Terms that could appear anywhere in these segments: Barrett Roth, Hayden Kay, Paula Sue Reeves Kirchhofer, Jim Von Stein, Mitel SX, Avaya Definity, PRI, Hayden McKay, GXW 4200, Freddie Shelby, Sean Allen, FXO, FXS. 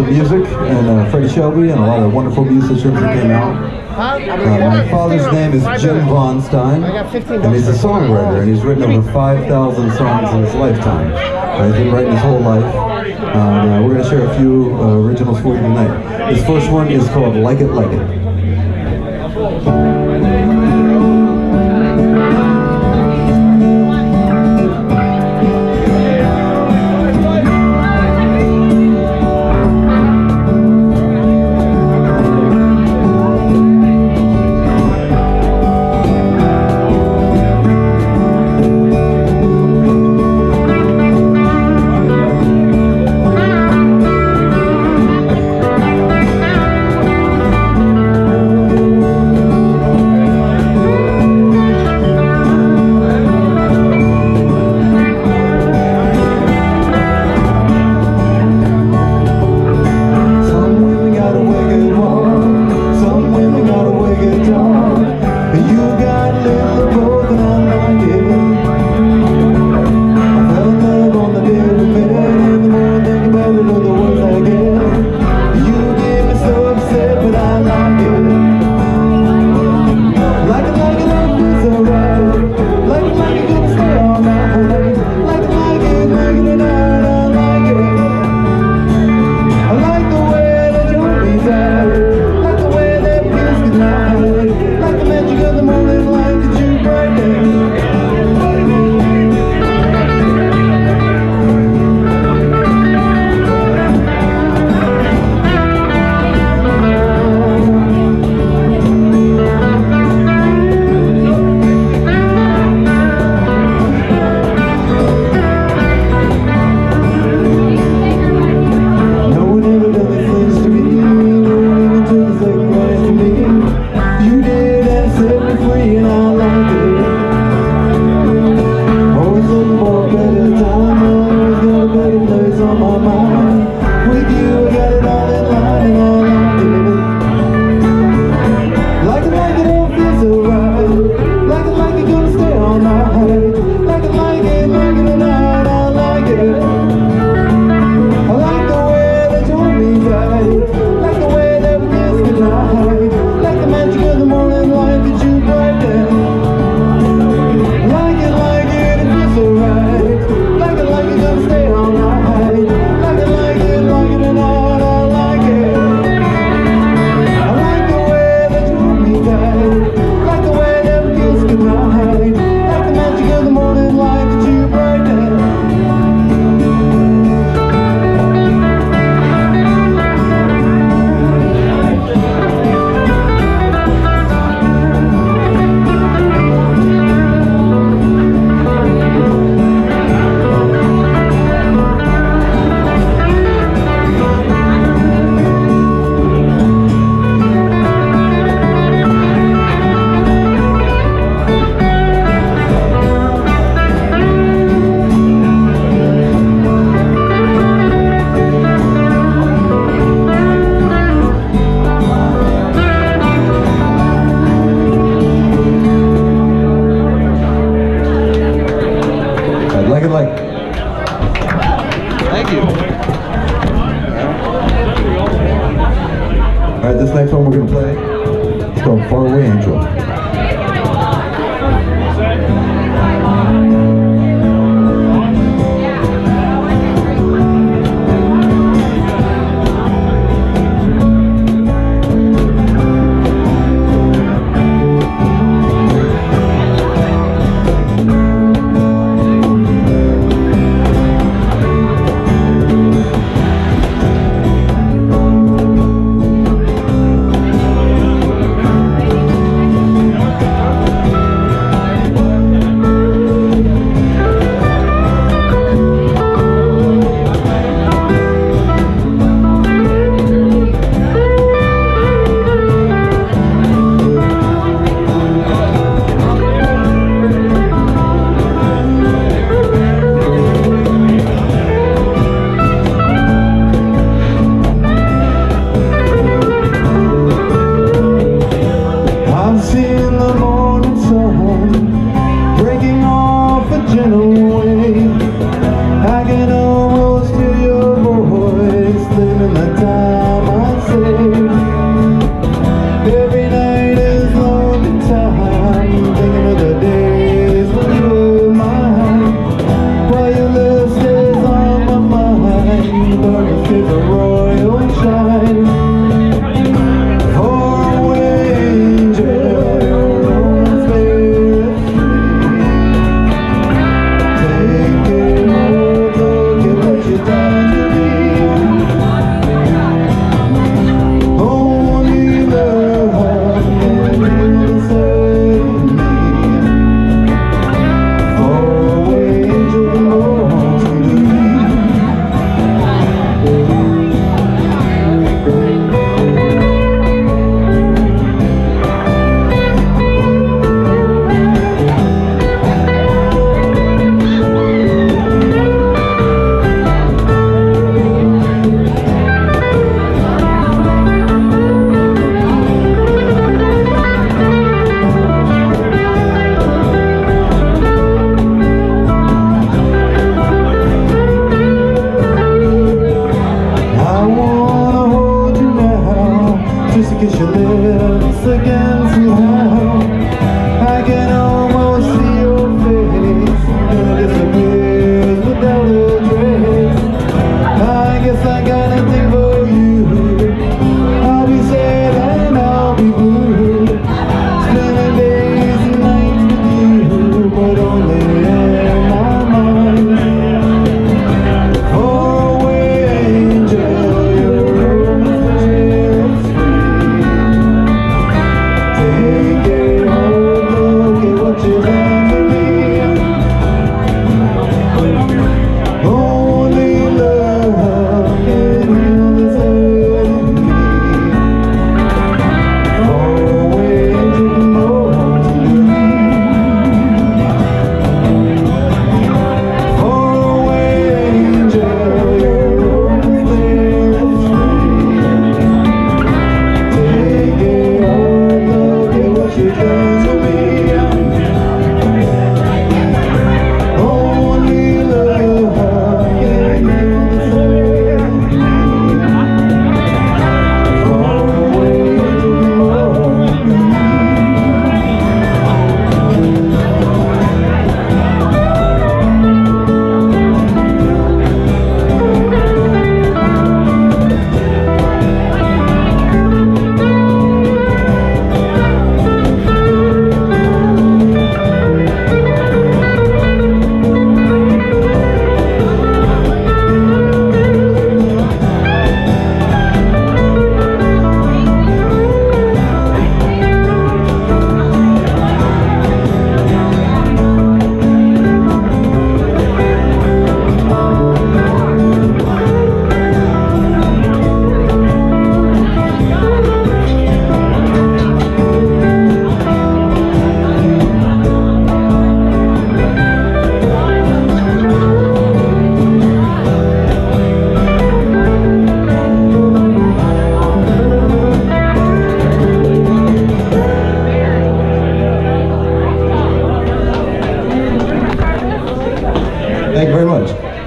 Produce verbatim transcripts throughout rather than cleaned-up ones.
awesome music, and uh, Freddie Shelby, and a lot of wonderful musicians that came out. Uh, my father's name is Jim Von Stein, and he's a songwriter, and he's written over five thousand songs in his lifetime. Uh, he's been writing his whole life. Um, uh, we're going to share a few uh, originals for you tonight. This first one is called Like It, Like It. Thank you.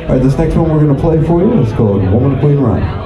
All right, this next one we're going to play for you is called Woman Queen Run.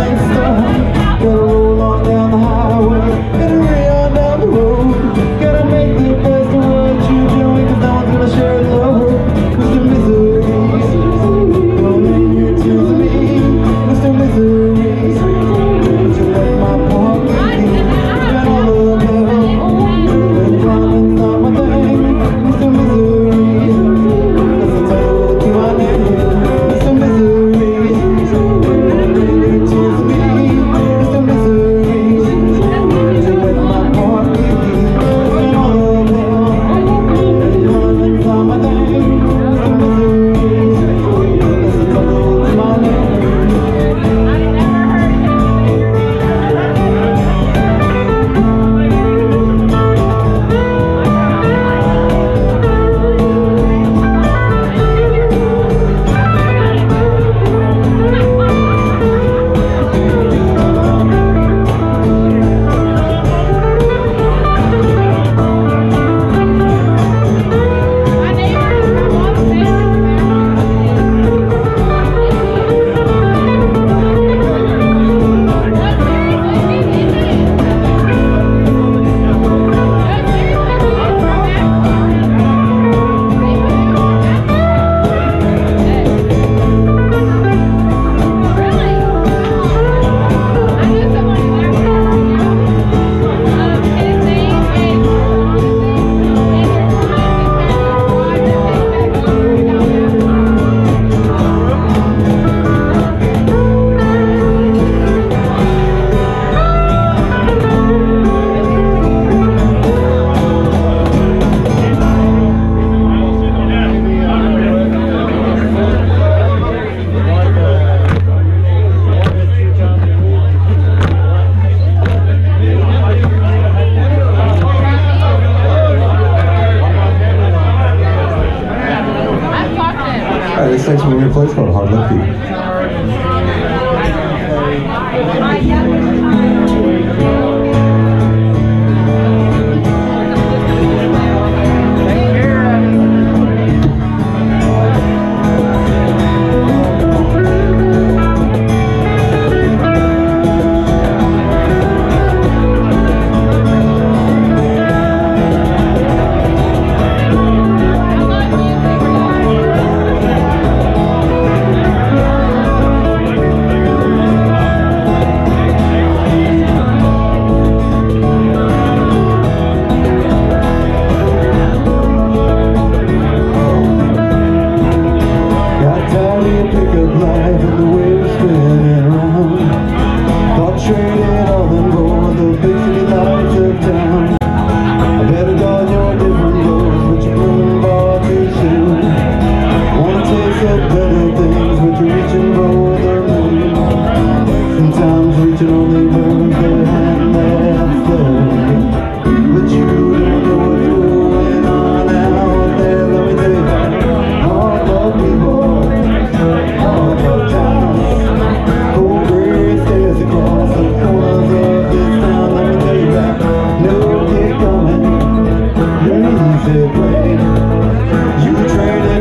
You traded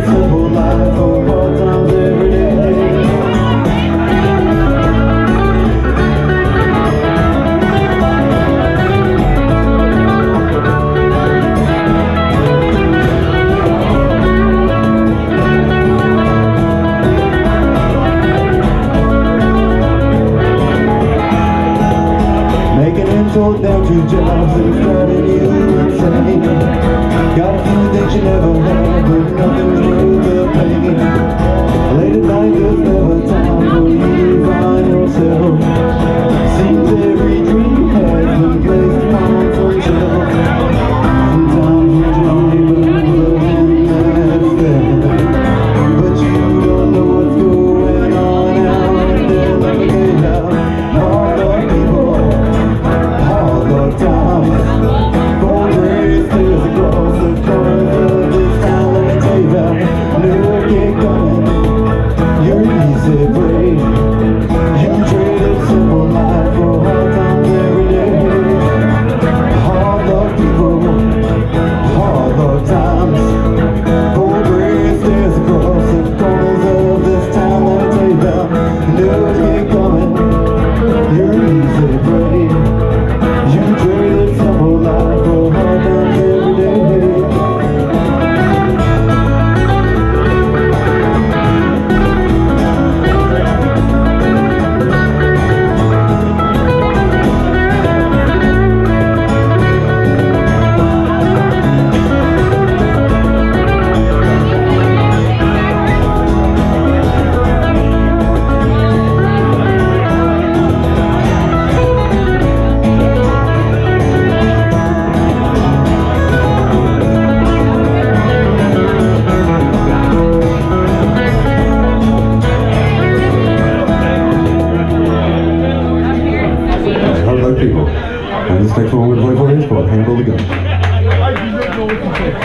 this next one we're going to play for is called Handle the Gun. Tonight is in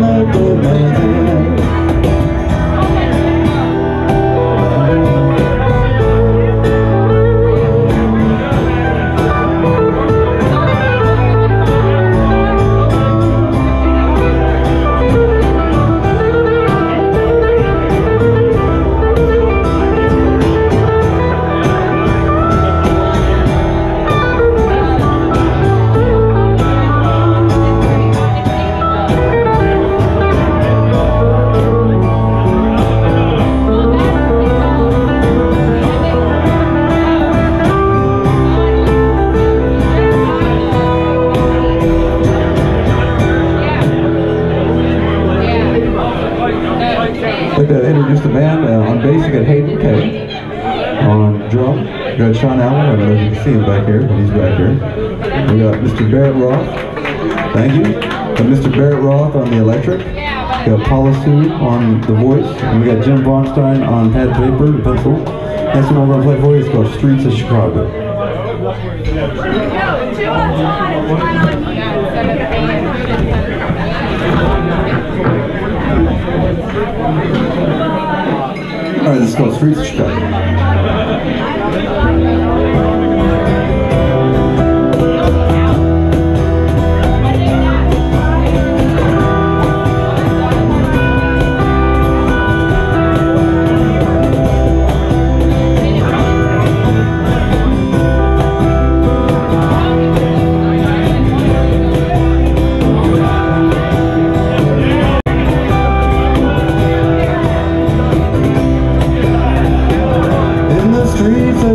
the good man's hand. McMahon, uh, on bass you got Hayden Kay. On drum, we got Sean Allen. I don't know if you can see him back here, but he's back here. We got Mister Barrett Roth. Thank you. Got Mister Barrett Roth on the electric. We got Paula Sue on the voice. And we got Jim Von Stein on pad paper and pencil. Next one I'm going to play for you is called Streets of Chicago. All right, this is called Streets of Chicago.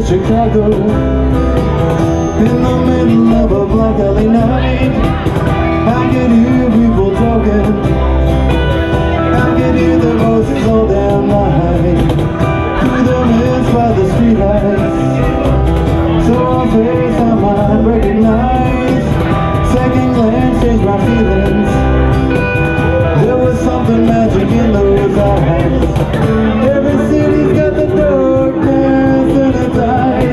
Chicago, in the middle of a black alley night, I can hear people talking, I can hear their voices all damn night, through the mist by the street lights, so I'll face I might recognize, second glance changed my feelings, there was something magic in those eyes, every city's got the darkness. I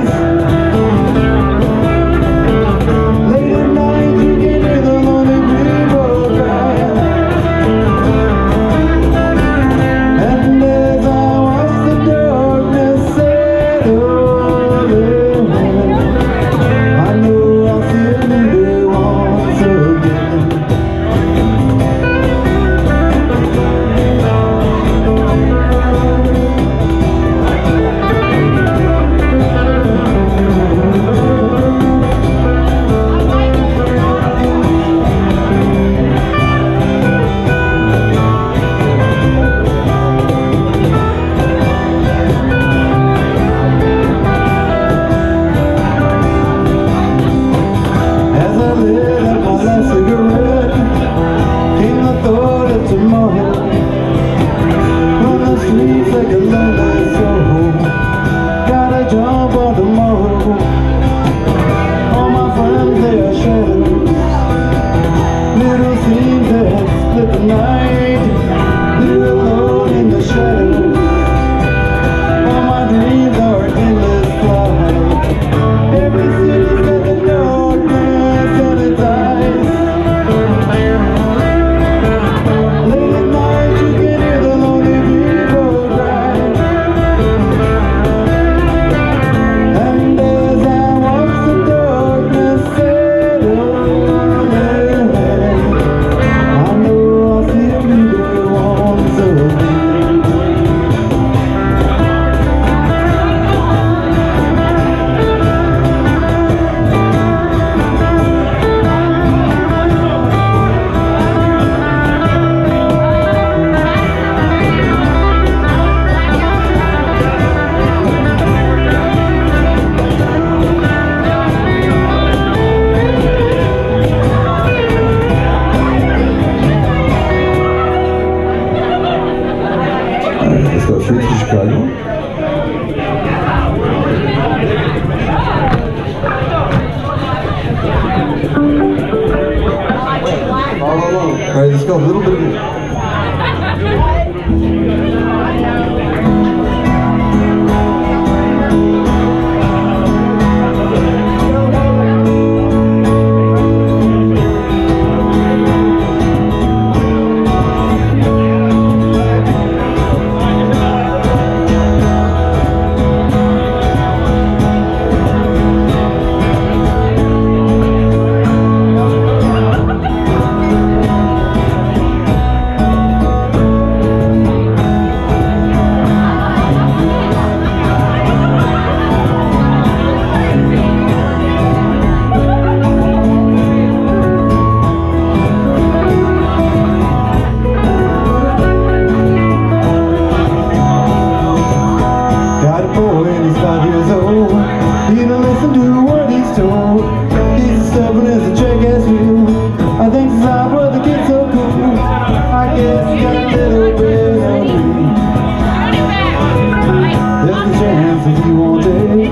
your chance if you want it.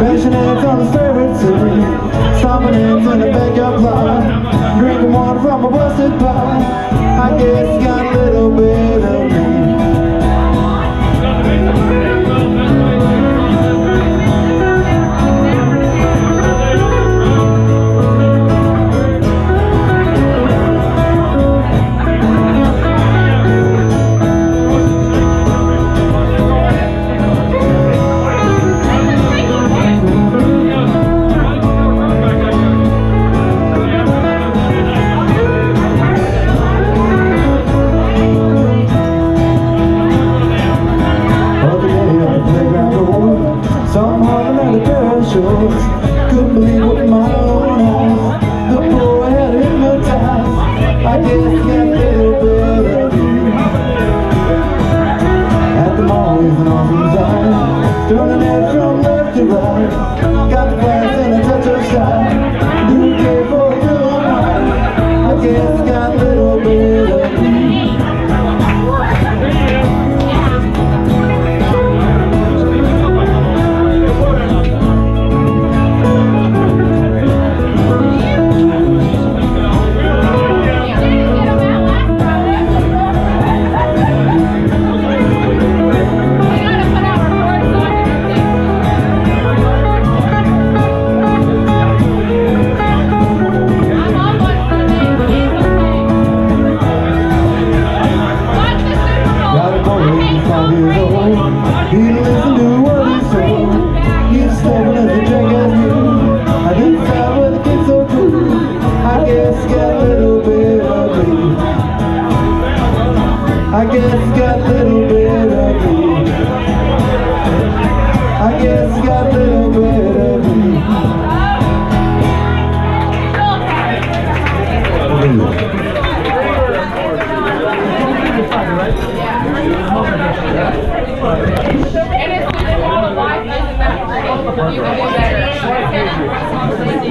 Bashing heads on the stairway, stomping heads in the backyard plot, drinking water from a busted pot. I guess you got a little bit of me. Couldn't believe what my own eyes, the boy had hypnotized. I guess got a little bit of you. At the mall with an awesome design, turning heads from left to right, got the glass and a touch of shy. You care for a girl of mine. I guess got a little bit of you. I guess got a little bit of me. I guess got a little bit of me.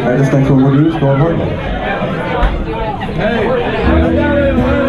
I just think what we're doing is going to work. Hey! Thank you.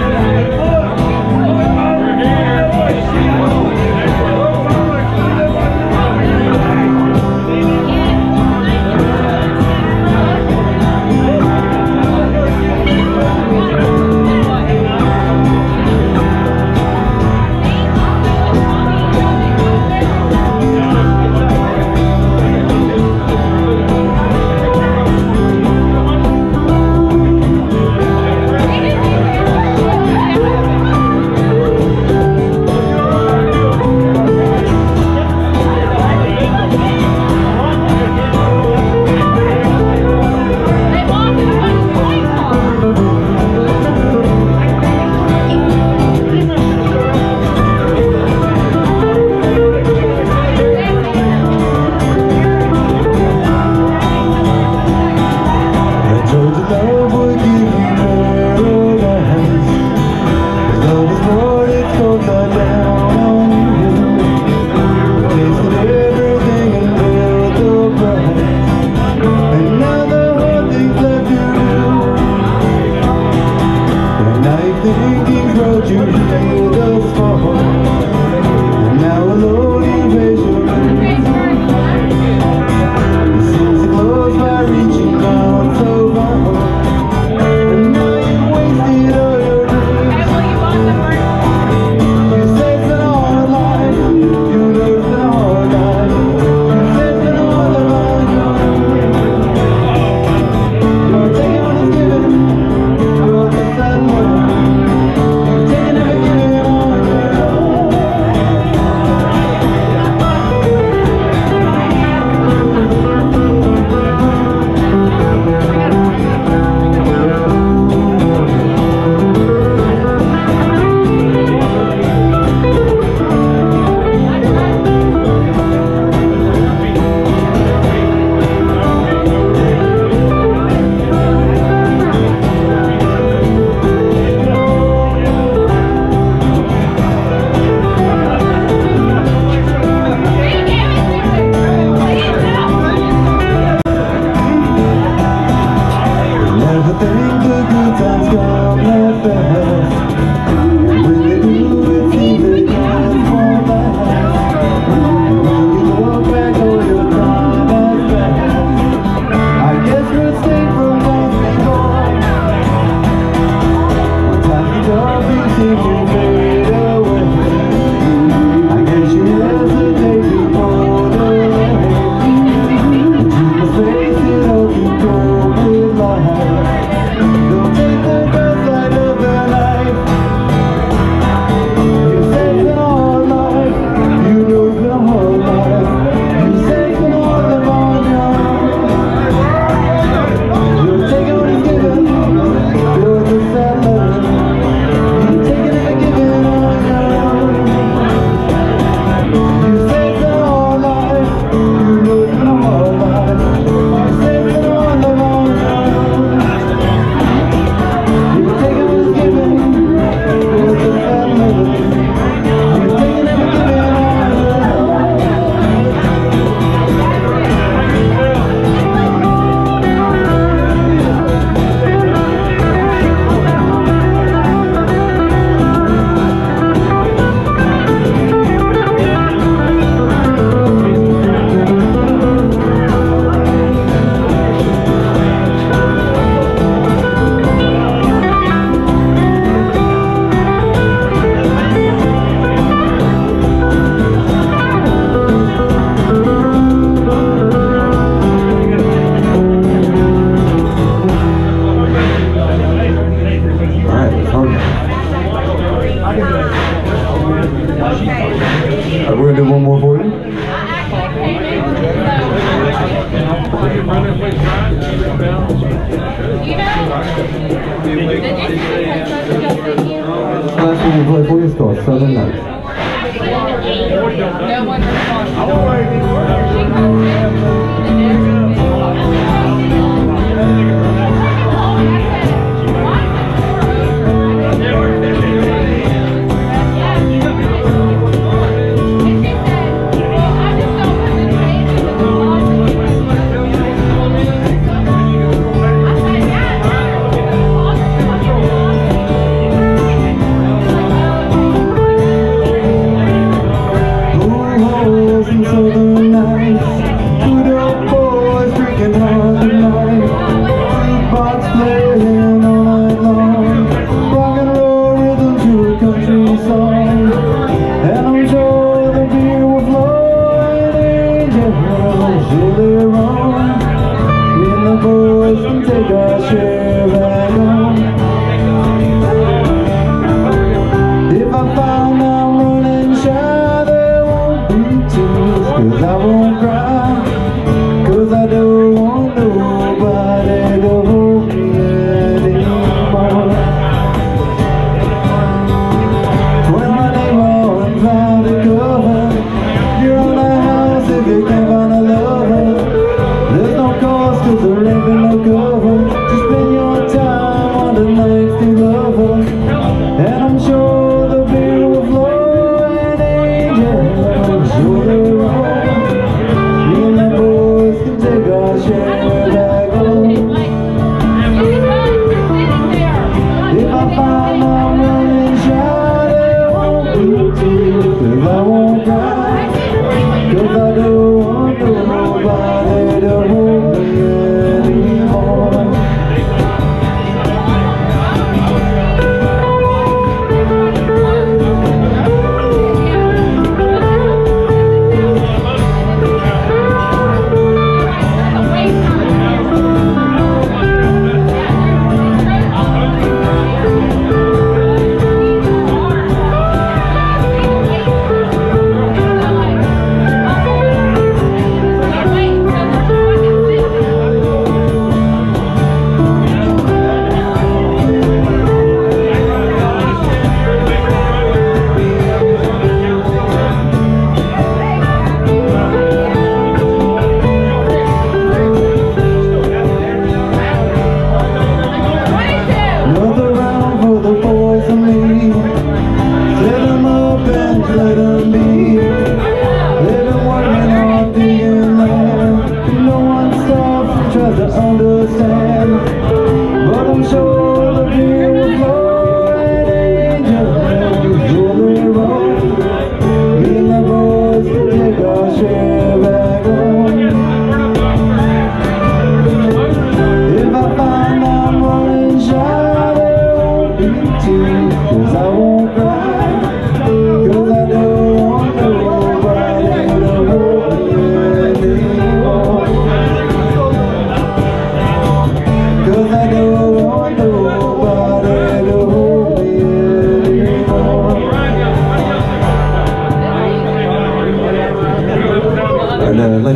do one more for you? Last one we play for you is called Southern Nights. No one responds.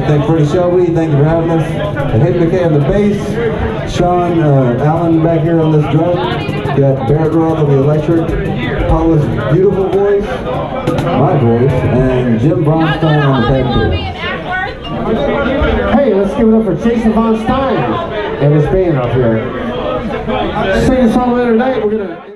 Thank Freddie Shelby. Thank you for having us. And Hayden McKay on the bass. Sean uh, Allen back here on this drum. Got Barrett Roth on the electric. Paula's beautiful voice, my voice, and Jim Von Stein on the bass. Hey, let's give it up for Jason Von Stein and his band out here. Sing a song later tonight. We're gonna.